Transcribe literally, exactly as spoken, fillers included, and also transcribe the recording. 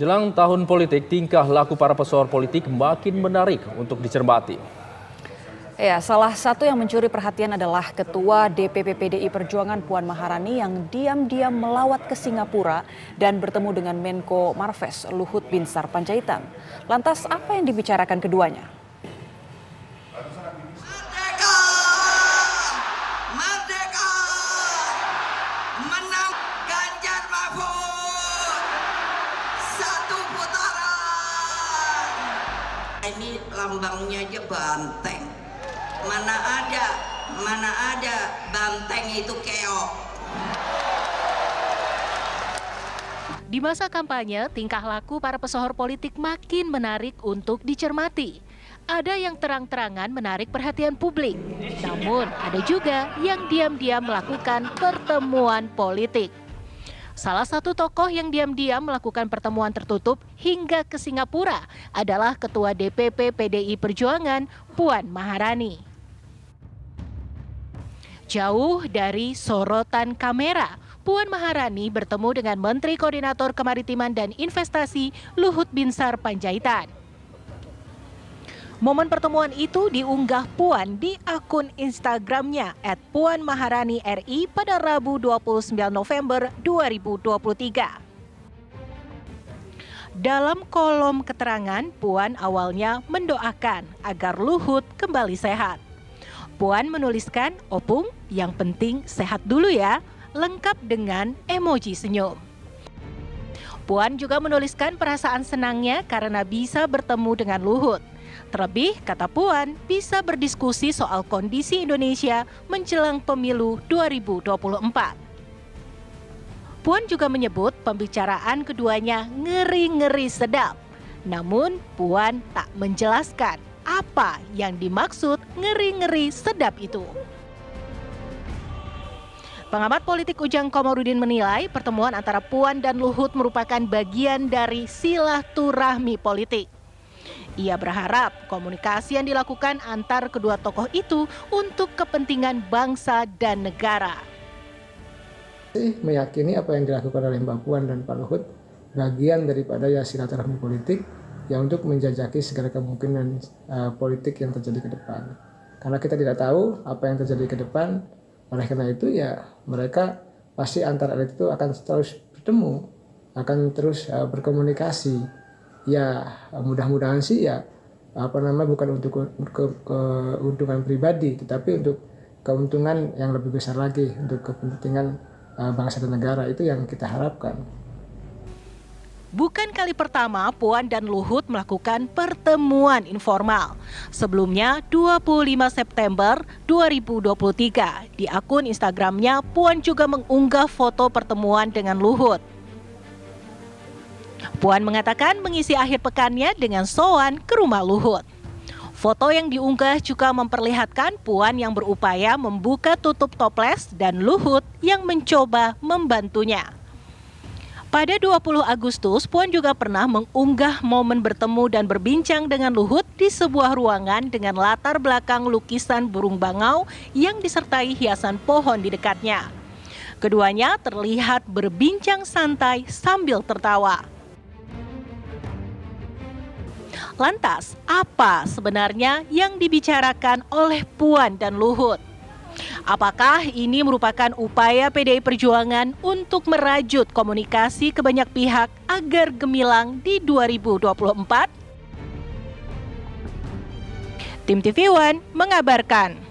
Jelang tahun politik, tingkah laku para pesohor politik makin menarik untuk dicermati. Ya, salah satu yang mencuri perhatian adalah Ketua D P P P D I Perjuangan Puan Maharani yang diam-diam melawat ke Singapura dan bertemu dengan Menko Marves Luhut Binsar Pandjaitan. Lantas apa yang dibicarakan keduanya? Ini lambangnya aja banteng, mana ada mana ada banteng itu keok. Di masa kampanye, tingkah laku para pesohor politik makin menarik untuk dicermati. Ada yang terang-terangan menarik perhatian publik, namun ada juga yang diam-diam melakukan pertemuan politik. Salah satu tokoh yang diam-diam melakukan pertemuan tertutup hingga ke Singapura adalah Ketua D P P P D I Perjuangan, Puan Maharani. Jauh dari sorotan kamera, Puan Maharani bertemu dengan Menteri Koordinator Kemaritiman dan Investasi Luhut Binsar Pandjaitan. Momen pertemuan itu diunggah Puan di akun Instagramnya et puan maharani R I pada Rabu dua puluh sembilan November dua ribu dua puluh tiga. Dalam kolom keterangan, Puan awalnya mendoakan agar Luhut kembali sehat. Puan menuliskan, "Opung, yang penting sehat dulu ya," lengkap dengan emoji senyum. Puan juga menuliskan perasaan senangnya karena bisa bertemu dengan Luhut. Terlebih, kata Puan, bisa berdiskusi soal kondisi Indonesia menjelang pemilu dua ribu dua puluh empat. Puan juga menyebut pembicaraan keduanya ngeri-ngeri sedap. Namun, Puan tak menjelaskan apa yang dimaksud ngeri-ngeri sedap itu. Pengamat politik Ujang Komarudin menilai pertemuan antara Puan dan Luhut merupakan bagian dari silaturahmi politik. Ia berharap komunikasi yang dilakukan antar kedua tokoh itu untuk kepentingan bangsa dan negara. Meyakini apa yang dilakukan oleh Mbak Puan dan Pak Luhut bagian daripada ya silaturahmi politik yang untuk menjajaki segala kemungkinan uh, politik yang terjadi ke depan. Karena kita tidak tahu apa yang terjadi ke depan, oleh karena itu ya mereka pasti antar elit itu akan terus bertemu, akan terus uh, berkomunikasi. Ya mudah-mudahan sih ya apa namanya bukan untuk keuntungan pribadi, tetapi untuk keuntungan yang lebih besar lagi untuk kepentingan bangsa dan negara, itu yang kita harapkan. Bukan kali pertama Puan dan Luhut melakukan pertemuan informal. Sebelumnya dua puluh lima September dua ribu dua puluh tiga di akun Instagramnya Puan juga mengunggah foto pertemuan dengan Luhut. Puan mengatakan mengisi akhir pekannya dengan sowan ke rumah Luhut. Foto yang diunggah juga memperlihatkan Puan yang berupaya membuka tutup toples dan Luhut yang mencoba membantunya. Pada dua puluh Agustus, Puan juga pernah mengunggah momen bertemu dan berbincang dengan Luhut di sebuah ruangan dengan latar belakang lukisan burung bangau yang disertai hiasan pohon di dekatnya. Keduanya terlihat berbincang santai sambil tertawa. Lantas, apa sebenarnya yang dibicarakan oleh Puan dan Luhut? Apakah ini merupakan upaya P D I Perjuangan untuk merajut komunikasi ke banyak pihak agar gemilang di dua ribu dua puluh empat? Tim T V One mengabarkan.